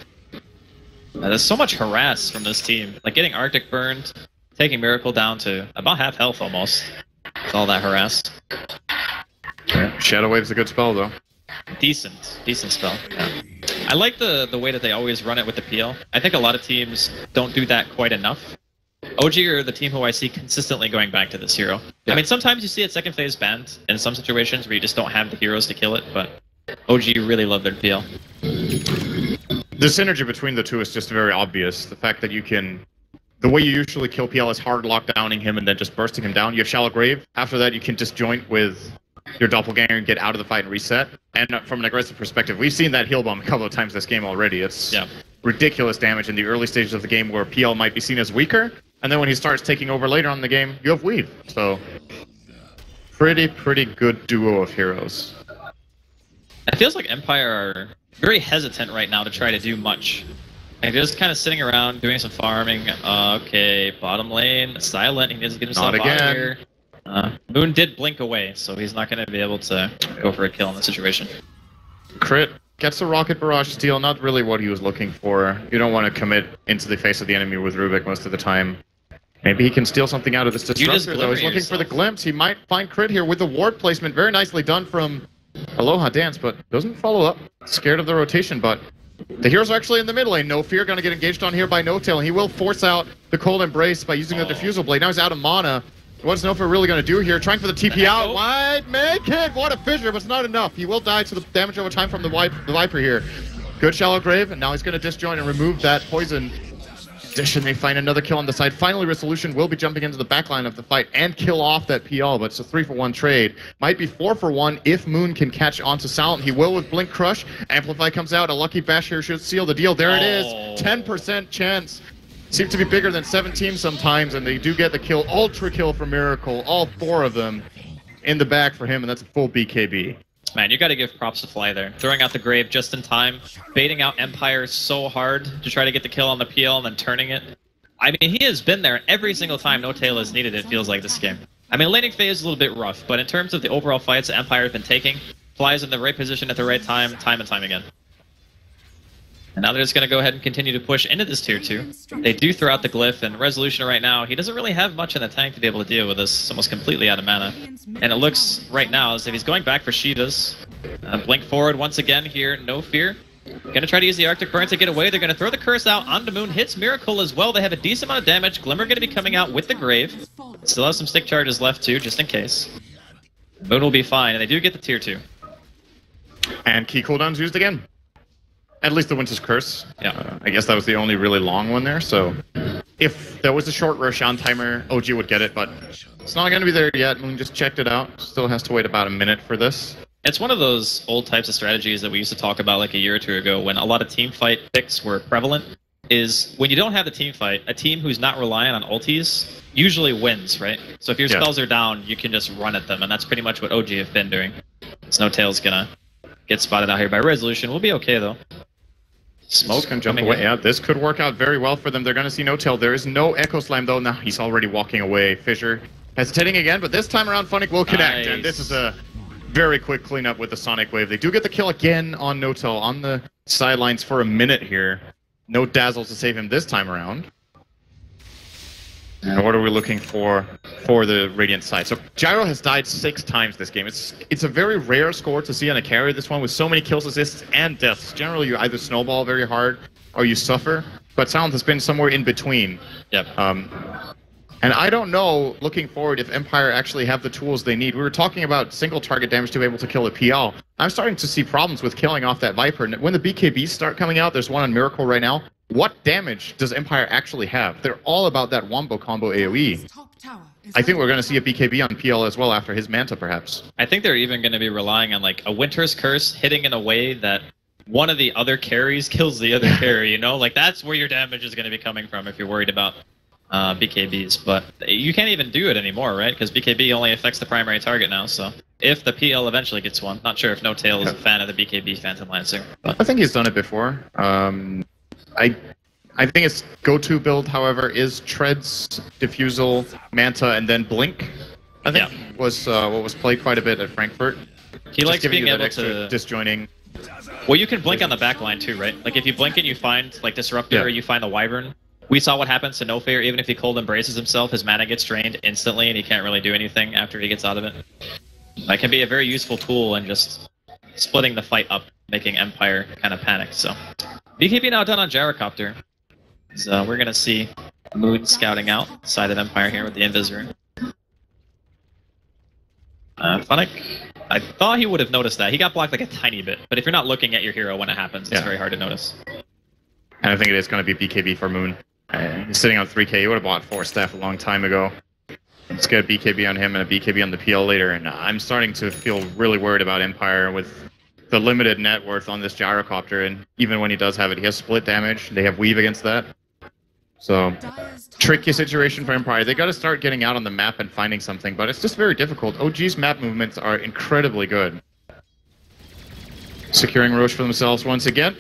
There's so much harass from this team. Like getting Arctic burned, taking Miracle down to about half health almost. With all that harass. Yeah, Shadow Wave's a good spell though. Decent spell. Yeah. I like the way that they always run it with the PL. I think a lot of teams don't do that quite enough. OG are the team who I see consistently going back to this hero. Yeah. I mean, sometimes you see it second phase banned in some situations where you just don't have the heroes to kill it, but OG really love their PL. The synergy between the two is just very obvious. The fact that you can... The way you usually kill PL is hard lockdowning him and then just bursting him down. You have Shallow Grave. After that, you can disjoint with your Doppelganger and get out of the fight and reset. And from an aggressive perspective, we've seen that heal bomb a couple of times this game already. It's ridiculous damage in the early stages of the game where PL might be seen as weaker. And then when he starts taking over later on in the game, you have Weave. So, pretty good duo of heroes. It feels like Empire are very hesitant right now to try to do much. Like they're just kind of sitting around doing some farming. Okay, bottom lane, Silent, he needs to get himself out of here. Moon did blink away, so he's not going to be able to go for a kill in this situation. Crit. Gets the rocket barrage steal, not really what he was looking for. You don't want to commit into the face of the enemy with Rubick most of the time. Maybe he can steal something out of this Destructor, though. He's looking for the Glimpse. He might find Crit here with the ward placement. Very nicely done from Aloha Dance, but doesn't follow up. Scared of the rotation, but the heroes are actually in the mid lane. No Fear going to get engaged on here by No-Tail. He will force out the Cold Embrace by using the Diffusal Blade. Now he's out of mana. What's No Fear really going to do here? Trying for the TP out. Wide make it! What a fissure, but it's not enough. He will die to the damage over time from the Viper here. Good Shallow Grave, and now he's going to disjoint and remove that poison. In addition, they find another kill on the side. Finally, Resolution will be jumping into the backline of the fight and kill off that PL, but it's a 3-for-1 trade. Might be 4-for-1 if Moon can catch onto Silent. He will with Blink Crush. Amplify comes out. A lucky bash here should seal the deal. There it is. 10% chance. Seem to be bigger than 17 sometimes, and they do get the kill. Ultra kill for Miracle, all 4 of them in the back for him, and that's a full BKB. Man, you gotta give props to Fly there. Throwing out the Grave just in time, baiting out Empire so hard to try to get the kill on the PL and then turning it. I mean, he has been there every single time No-Tail is needed, it feels like, this game. I mean, laning phase is a little bit rough, but in terms of the overall fights Empire has been taking, Fly's in the right position at the right time, time and time again. And now they're just going to go ahead and continue to push into this tier 2. They do throw out the glyph, and Resolution right now, he doesn't really have much in the tank to be able to deal with this. He's almost completely out of mana. And it looks right now as if he's going back for Shiva's. Blink forward once again here, No Fear. Going to try to use the Arctic Burn to get away. They're going to throw the Curse out onto Moon. Hits Miracle as well. They have a decent amount of damage. Glimmer going to be coming out with the Grave. Still have some stick charges left too, just in case. Moon will be fine, and they do get the tier 2. And key cooldowns used again. At least the Winter's Curse. Yeah. I guess that was the only really long one there, so... If there was a short Roshan timer, OG would get it, but... It's not going to be there yet. Moon just checked it out. Still has to wait about a minute for this. It's one of those old types of strategies that we used to talk about like a year or two ago when a lot of teamfight picks were prevalent, is when you don't have the teamfight, a team who's not relying on ultis usually wins, right? So if your spells are down, you can just run at them, and that's pretty much what OG have been doing. So No-Tail's going to get spotted out here by Resolution. We'll be okay, though. Smoke can jump away. Yeah, this could work out very well for them. They're going to see No-Tail. There is no Echo Slam, though. Now he's already walking away. Fissure hesitating again, but this time around, Phunik will connect. Nice. And this is a Very quick cleanup with the Sonic Wave. They do get the kill again on No-Tail on the sidelines for a minute here. No Dazzle to save him this time around. And what are we looking for the Radiant side? So Gyro has died 6 times this game. It's a very rare score to see on a carry, this one, with so many kills, assists, and deaths. Generally, you either snowball very hard or you suffer. But Silent has been somewhere in between. Yep. And I don't know, looking forward, if Empire actually have the tools they need. We were talking about single target damage to be able to kill the PL. I'm starting to see problems with killing off that Viper. When the BKBs start coming out, there's one on Miracle right now. What damage does Empire actually have? They're all about that wombo combo AoE. I think we're going to see a BKB on PL as well after his Manta, perhaps. I think they're even going to be relying on like a Winter's Curse hitting in a way that one of the other carries kills the other carry, you know? Like, that's where your damage is going to be coming from if you're worried about BKBs, but you can't even do it anymore, right? Because BKB only affects the primary target now, so if the PL eventually gets one, not sure if No-Tail is a fan of the BKB Phantom Lancer. But I think he's done it before. I think his go-to build, however, is Treads, Diffusal, Manta, and then Blink. I think was what was played quite a bit at Frankfurt. He likes being able to disjoining. Well, you can blink on the back line too, right? Like if you blink and you find like Disruptor, or you find the Wyvern. We saw what happens to No-Fear. Even if he cold embraces himself, his mana gets drained instantly and he can't really do anything after he gets out of it. That can be a very useful tool in just splitting the fight up, making Empire kind of panic. So BKB now done on Gyrocopter. So we're going to see Moon scouting out side of Empire here with the Invis. Phunik, I thought he would have noticed that. He got blocked like a tiny bit, but if you're not looking at your hero when it happens, it's very hard to notice. And I think it is going to be BKB for Moon. He's sitting on 3k, he would have bought 4 staff a long time ago. Let's get a BKB on him and a BKB on the PL later, and I'm starting to feel really worried about Empire with the limited net worth on this Gyrocopter, and even when he does have it, he has split damage, they have Weave against that. So, tricky situation for Empire. They gotta start getting out on the map and finding something, but it's just very difficult. OG's map movements are incredibly good. Securing Roche for themselves once again.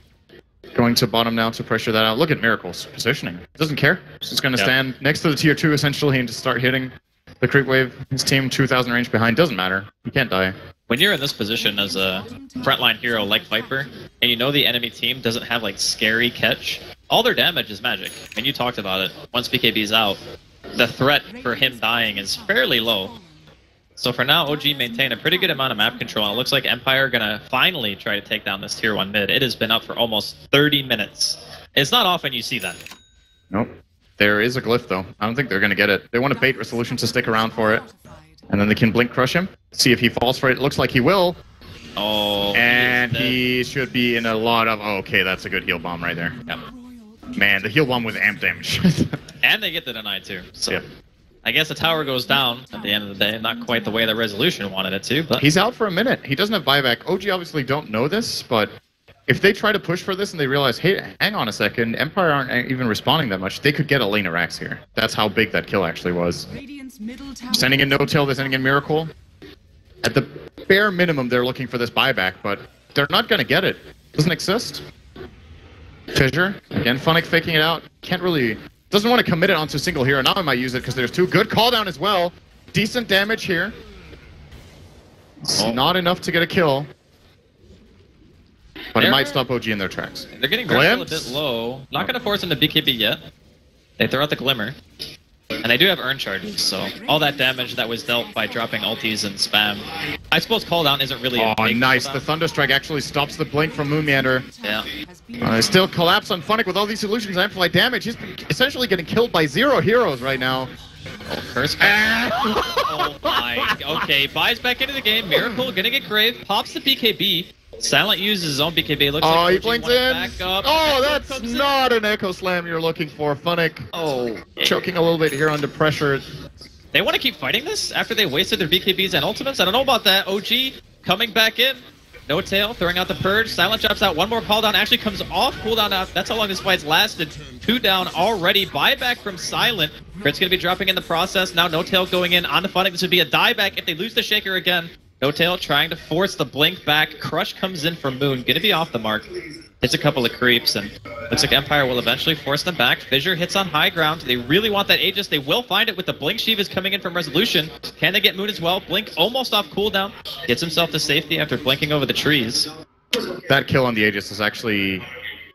Going to bottom now to pressure that out. Look at Miracle's positioning. Doesn't care. Just going to stand next to the tier 2 essentially and just start hitting the creep wave. His team 2,000 range behind. Doesn't matter. You can't die. When you're in this position as a frontline hero like Viper, and you know the enemy team doesn't have like scary catch, all their damage is magic. And you talked about it. Once BKB's out, the threat for him dying is fairly low. So for now, OG maintain a pretty good amount of map control, and it looks like Empire are going to finally try to take down this tier 1 mid. It has been up for almost 30 minutes. It's not often you see that. Nope. There is a glyph, though. I don't think they're going to get it. They want to bait Resolution to stick around for it, and then they can Blink Crush him, see if he falls for it. It looks like he will. Oh. And he should be in a lot of... Oh, okay, that's a good heal bomb right there. Yep. Man, the heal bomb with amp damage. And they get the deny, too. So. Yeah. I guess the tower goes down at the end of the day, not quite the way that Resolution wanted it to, but... He's out for a minute. He doesn't have buyback. OG obviously don't know this, but if they try to push for this and they realize, hey, hang on a second, Empire aren't even responding that much, they could get a lane of racks here. That's how big that kill actually was. Sending in No-Tail, they're sending in Miracle. At the bare minimum, they're looking for this buyback, but they're not going to get it. Doesn't exist. Fissure, again, Phunik faking it out. Can't really... Doesn't want to commit it onto a single hero. Now I might use it because there's 2. Good call down as well. Decent damage here. It's not enough to get a kill. But it might stop OG in their tracks. They're getting Glimmer a bit low. Not going to force into BKB yet. They throw out the Glimmer. And they do have Urn Charges, so all that damage that was dealt by dropping ultis and spam. I suppose Call Down isn't really a big nice. The Thunderstrike actually stops the Blink from Moon Meander. Yeah. Still collapse on Phunik with all these illusions and amplify damage. He's essentially getting killed by 0 heroes right now. Oh, curse back. Oh my. Okay, buys back into the game. Miracle gonna get grave. Pops the BKB. Silent uses his own BKB. Looks like he blinks in. Back up. Oh, that's not an Echo Slam you're looking for, Phunik. Oh, choking a little bit here under pressure. They want to keep fighting this after they wasted their BKBs and ultimates? I don't know about that. OG coming back in. No-Tail throwing out the purge. Silent drops out. One more call down. Actually comes off cooldown. That's how long this fight's lasted. 2 down already. Buyback from Silent. Crit's going to be dropping in the process. Now No-Tail going in on the Phunik. This would be a dieback if they lose the Shaker again. No-Tail trying to force the Blink back. Crush comes in for Moon. Gonna be off the mark. hits a couple of creeps, and looks like Empire will eventually force them back. Fissure hits on high ground. They really want that Aegis. They will find it with the Blink Sheev is coming in from Resolution. Can they get Moon as well? Blink almost off cooldown. Gets himself to safety after blinking over the trees. That kill on the Aegis is actually...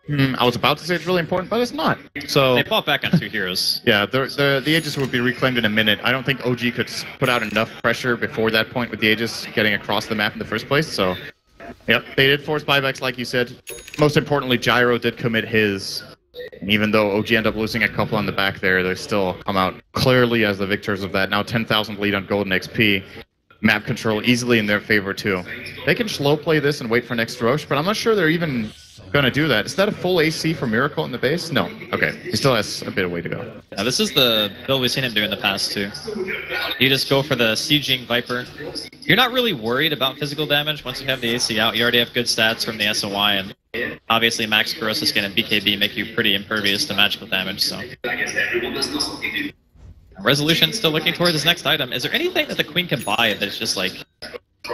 I was about to say it's really important, but it's not. So they fought back on two heroes. Yeah, the Aegis would be reclaimed in a minute. I don't think OG could put out enough pressure before that point with the Aegis getting across the map in the first place, so... Yep, they did force buybacks like you said. Most importantly, Gyro did commit his. And even though OG ended up losing a couple on the back there, they still come out clearly as the victors of that. Now 10,000 lead on golden XP. Map control easily in their favor too. They can slow play this and wait for next Roche, but I'm not sure they're even gonna do that. Is that a full AC for Miracle in the base? No. Okay, he still has a bit of way to go. Yeah, this is the build we've seen him do in the past too. You just go for the sieging Viper. You're not really worried about physical damage once you have the AC out. You already have good stats from the SOI, and obviously Max Corrosive Skin and BKB make you pretty impervious to magical damage, so... Resolution still looking towards his next item. Is there anything that the Queen can buy that's just like,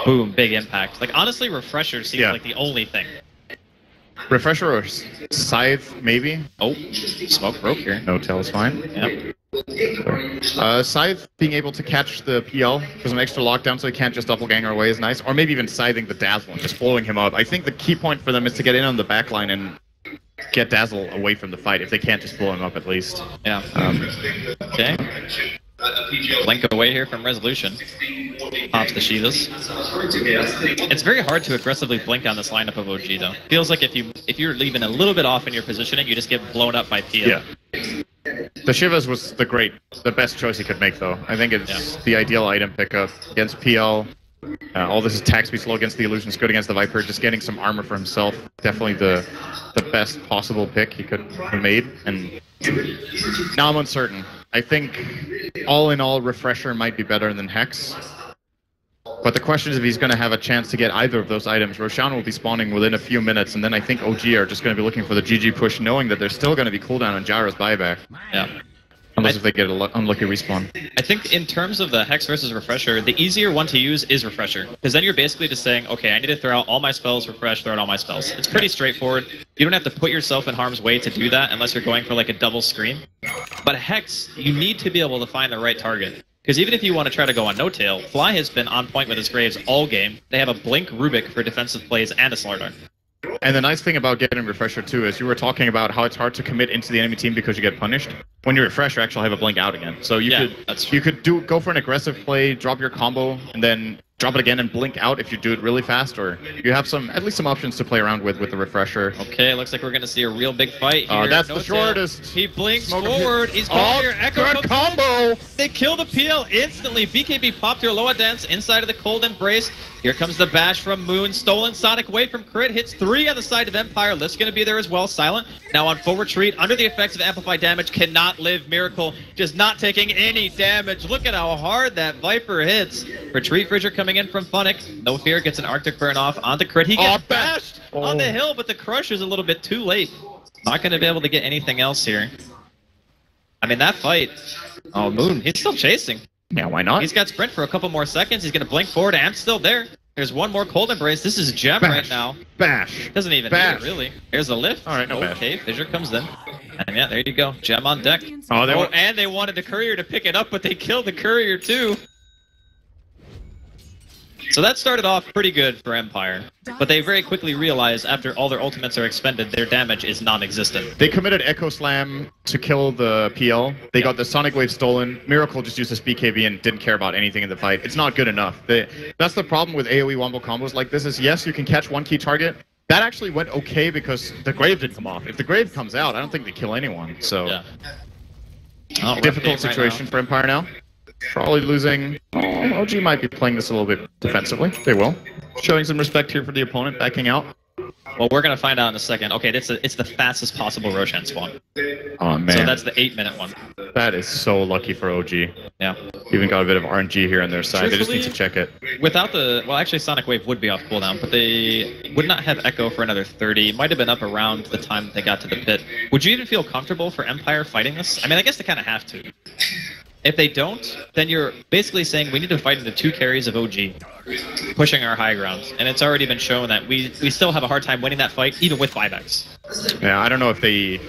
boom, big impact? Like, honestly, Refresher seems like the only thing. Refresher or Scythe, maybe? Oh, smoke broke here. No-Tail is fine. Yep. Scythe being able to catch the PL for some extra lockdown so he can't just doppelganger away is nice. Or maybe even scything the Dazzle and just blowing him up. I think the key point for them is to get in on the backline and get Dazzle away from the fight if they can't just blow him up at least. Yeah. Okay. Blink away here from Resolution. Pops the Shivas. It's very hard to aggressively blink on this lineup of OG though. Feels like if you're leaving a little bit off in your positioning, you just get blown up by Pia. Yeah. The Shivas was the best choice he could make though. I think it's the ideal item pickup against PL. All this attack speed slow against the illusions, good against the Viper, just getting some armor for himself. Definitely the best possible pick he could have made. And now I'm uncertain. I think all in all, Refresher might be better than Hex. But the question is if he's going to have a chance to get either of those items. Roshan will be spawning within a few minutes, and then I think OG are just going to be looking for the GG push, knowing that there's still going to be cooldown on Gyro's buyback. Yeah. Unless if they get an unlucky respawn. I think in terms of the Hex versus Refresher, the easier one to use is Refresher. Because then you're basically just saying, okay, I need to throw out all my spells, refresh, throw out all my spells. It's pretty straightforward. You don't have to put yourself in harm's way to do that unless you're going for like a double screen. But Hex, you need to be able to find the right target. Because even if you want to try to go on No-Tail, Fly has been on point with his Graves all game. They have a Blink Rubick for defensive plays and a Slardar. And the nice thing about getting Refresher too is you were talking about how it's hard to commit into the enemy team because you get punished. When you Refresher, actually have a blink out again. So you could go for an aggressive play, drop your combo, and then drop it again and blink out if you do it really fast, or you have at least some options to play around with the Refresher. Okay, looks like we're going to see a real big fight here. That's no the shortest. He blinks forward. He's going here. Echo good combo. They kill the PL instantly. BKB popped your Loa Dance inside of the Cold Embrace. Here comes the bash from Moon. Stolen Sonic Wave from Crit. Hits 3 on the side of Empire. Lift's going to be there as well. Silent now on full retreat. Under the effects of Amplify Damage. Cannot live. Miracle just not taking any damage. Look at how hard that Viper hits. Retreat Fridger coming in from Phunik. No fear. Gets an Arctic burn off onto Crit. He gets bashed on the hill, but the Crush is a little bit too late. Not going to be able to get anything else here. I mean, that fight. Oh, Moon. He's still chasing. Yeah, why not? He's got sprint for a couple more seconds. He's going to blink forward. Amp's still there. There's one more Cold Embrace. This is Gem right now. Bash. Doesn't even need it, really. Here's the lift. All right, no okay, bash. Fissure comes in. And yeah, there you go. Gem on deck. Oh, and they wanted the Courier to pick it up, but they killed the Courier too. So that started off pretty good for Empire, but they very quickly realized after all their ultimates are expended, their damage is non-existent. They committed Echo Slam to kill the PL. They got the Sonic Wave stolen. Miracle just used his BKB and didn't care about anything in the fight. It's not good enough. That's the problem with AoE wombo combos like this is, yes, you can catch one key target. That actually went okay because the Grave didn't come off. If the Grave comes out, I don't think they kill anyone. So, difficult situation for Empire now. Probably losing. Oh, OG might be playing this a little bit defensively. They will. Showing some respect here for the opponent, backing out. Well, we're going to find out in a second. Okay, it's the fastest possible Roshan spawn. Oh, man. So that's the 8-minute one. That is so lucky for OG. Yeah. Even got a bit of RNG here on their side. They just need to check it. Without the... Well, actually, Sonic Wave would be off cooldown, but they would not have Echo for another 30. Might have been up around the time that they got to the pit. Would you even feel comfortable for Empire fighting this? I mean, I guess they kind of have to. If they don't, then you're basically saying we need to fight into two carries of OG, pushing our high grounds. And it's already been shown that we still have a hard time winning that fight, even with 5x. Yeah, I don't know if they...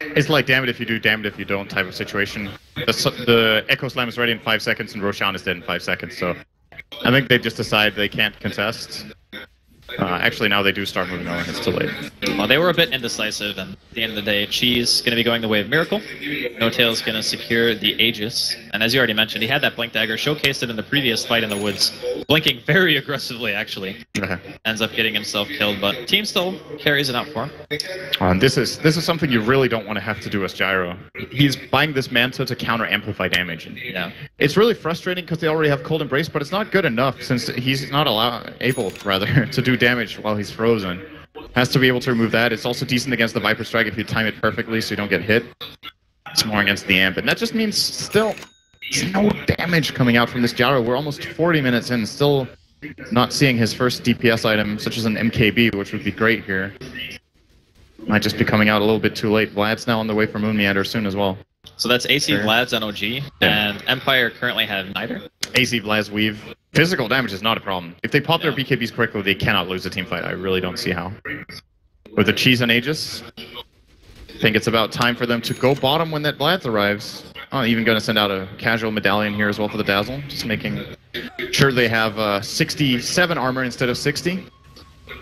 It's like damn it if you do, damn it if you don't type of situation. The Echo Slam is ready in 5 seconds and Roshan is dead in 5 seconds, so... I think they just decide they can't contest. Actually, now they do start moving on, it's too late. Well, they were a bit indecisive, and at the end of the day, Chi's going to be going the way of Miracle. No-Tail's going to secure the Aegis, and as you already mentioned, he had that Blink Dagger, showcased it in the previous fight in the woods, blinking very aggressively, actually. Ends up getting himself killed, but team still carries it out for him. This is something you really don't want to have to do as Gyro. He's buying this Manta to counter Amplify Damage. Yeah. It's really frustrating because they already have Cold Embrace, but it's not good enough since he's not able to do damage while he's frozen. Has to be able to remove that. It's also decent against the Viper Strike if you time it perfectly so you don't get hit. It's more against the Amp, and that just means still no damage coming out from this Gyro. We're almost 40 minutes in, still not seeing his first DPS item, such as an MKB, which would be great here. Might just be coming out a little bit too late. Vlad's now on the way for Moon Meander soon as well. So that's AC Vlad's on OG, and Empire currently have neither. AC Vlad's Weave. Physical damage is not a problem. If they pop their BKBs correctly, they cannot lose a teamfight. I really don't see how. With the cheese on Aegis, I think it's about time for them to go bottom when that Blath arrives. I'm even going to send out a casual medallion here as well for the Dazzle, just making sure they have 67 armor instead of 60.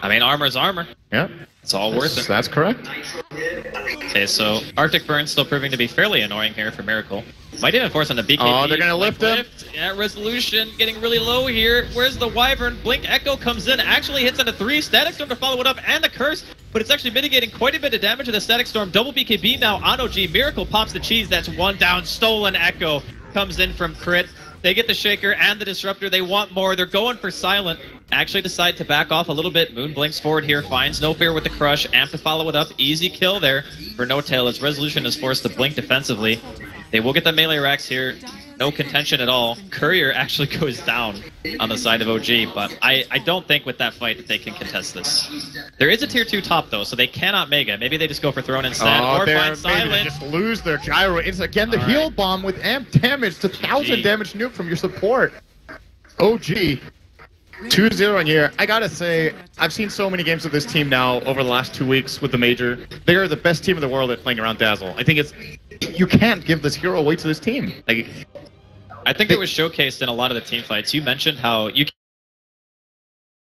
I mean, armor's armor. Yep. It's all worth it. That's correct. Okay, so Arctic Burn's still proving to be fairly annoying here for Miracle. Might even force on the BKB. Oh, they're going to lift him. Yeah, Resolution getting really low here. Where's the Wyvern? Blink Echo comes in, actually hits on a 3. Static Storm to follow it up, and the Curse. But it's actually mitigating quite a bit of damage to the Static Storm. Double BKB now on OG. Miracle pops the cheese. That's one down. Stolen Echo comes in from Crit. They get the Shaker and the Disruptor. They want more. They're going for Silent. Actually decide to back off a little bit. Moon blinks forward here. Finds No Fear with the Crush. Amp to follow it up. Easy kill there for No-Tail as Resolution is forced to blink defensively. They will get the melee racks here. No contention at all. Courier actually goes down on the side of OG, but I don't think with that fight that they can contest this. There is a tier 2 top though, so they cannot Mega. Maybe they just go for Throne instead, or find Silent. They just lose their Gyro. It's again the heal bomb with amp damage to 1,000 damage nuke from your support. OG, 2-0 on year. I gotta say, I've seen so many games of this team now over the last 2 weeks with the Major. They are the best team in the world at playing around Dazzle. I think it's... You can't give this hero away to this team. Like... I think it was showcased in a lot of the team fights. You mentioned how you can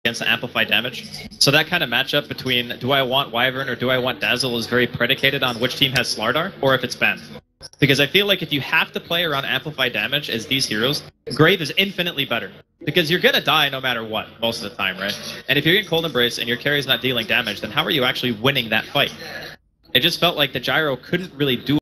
against Amplify Damage. So that kind of matchup between do I want Wyvern or do I want Dazzle is very predicated on which team has Slardar or if it's banned. Because I feel like if you have to play around Amplify Damage as these heroes, Grave is infinitely better. Because you're going to die no matter what, most of the time, right? And if you're in Cold Embrace and your carry's not dealing damage, then how are you actually winning that fight? It just felt like the Gyro couldn't really do